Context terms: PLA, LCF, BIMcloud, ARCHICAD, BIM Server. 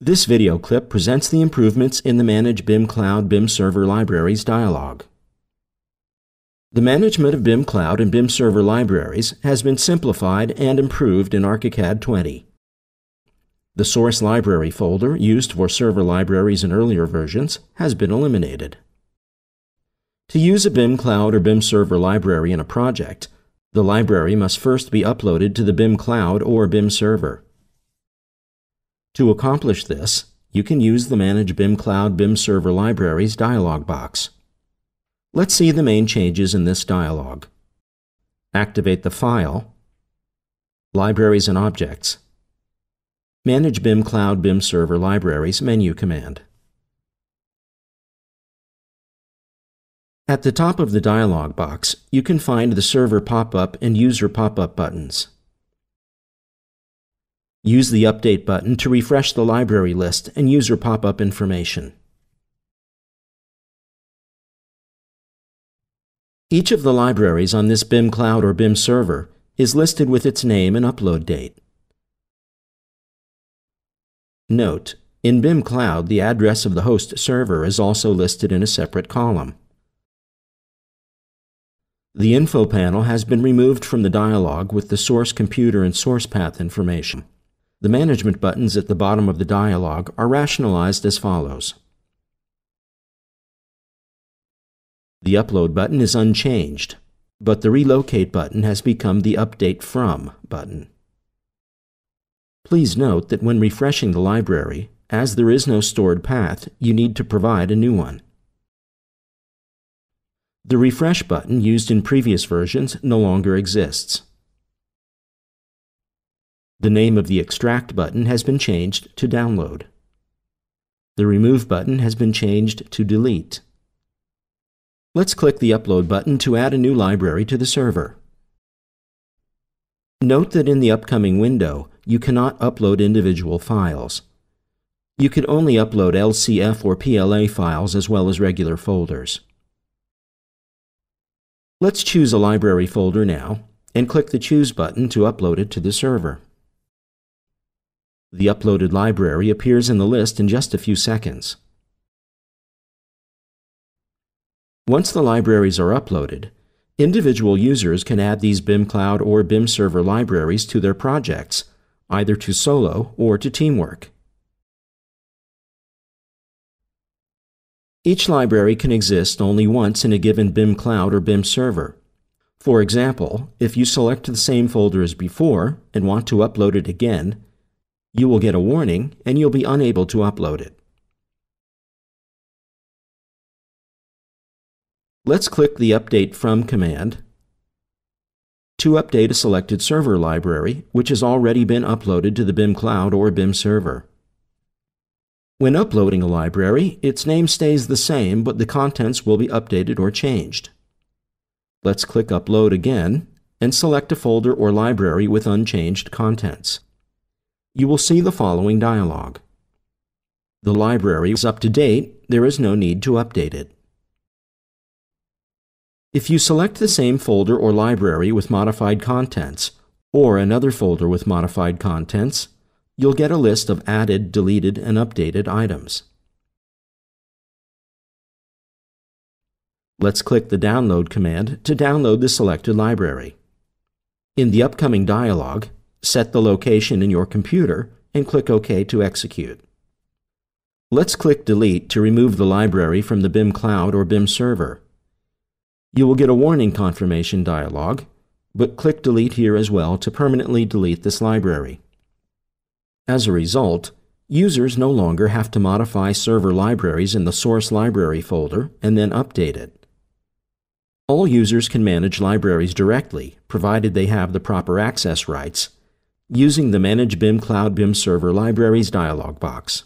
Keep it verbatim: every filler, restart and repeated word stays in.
This video clip presents the improvements in the Manage BIMcloud BIM Server Libraries dialog. The management of BIMcloud and BIM Server libraries has been simplified and improved in ARCHICAD twenty. The source library folder used for server libraries in earlier versions has been eliminated. To use a BIMcloud or BIM Server library in a project, the library must first be uploaded to the BIMcloud or BIM Server. To accomplish this, you can use the Manage BIMcloud BIM Server Libraries dialog box. Let's see the main changes in this dialog. Activate the file, Libraries and Objects, Manage BIMcloud BIM Server Libraries menu command. At the top of the dialog box, you can find the Server pop-up and User pop-up buttons. Use the Update button to refresh the library list and user pop-up information. Each of the libraries on this BIMcloud or BIM Server is listed with its name and upload date. Note, in BIMcloud, the address of the host server is also listed in a separate column. The info panel has been removed from the dialog with the source computer and source path information. The management buttons at the bottom of the dialog are rationalized as follows. The Upload button is unchanged, but the Relocate button has become the Update From button. Please note that when refreshing the library, as there is no stored path, you need to provide a new one. The Refresh button used in previous versions no longer exists. The name of the Extract button has been changed to Download. The Remove button has been changed to Delete. Let's click the Upload button to add a new library to the server. Note that in the upcoming window, you cannot upload individual files. You can only upload L C F or P L A files as well as regular folders. Let's choose a library folder now and click the Choose button to upload it to the server. The uploaded library appears in the list in just a few seconds. Once the libraries are uploaded, individual users can add these BIMcloud or BIM Server libraries to their projects, either to solo or to teamwork. Each library can exist only once in a given BIMcloud or BIM Server. For example, if you select the same folder as before and want to upload it again, you will get a warning and you'll be unable to upload it. Let's click the Update From command to update a selected server library which has already been uploaded to the BIMcloud or BIM Server. When uploading a library, its name stays the same but the contents will be updated or changed. Let's click Upload again and select a folder or library with unchanged contents. You will see the following dialog. The library is up to date, there is no need to update it. If you select the same folder or library with modified contents, or another folder with modified contents, you'll get a list of added, deleted, and updated items. Let's click the Download command to download the selected library. In the upcoming dialog, set the location in your computer and click OK to execute. Let's click Delete to remove the library from the BIMcloud or BIM Server. You will get a warning confirmation dialog, but click Delete here as well to permanently delete this library. As a result, users no longer have to modify server libraries in the source library folder and then update it. All users can manage libraries directly, provided they have the proper access rights, using the Manage BIMcloud BIM Server Libraries dialog box.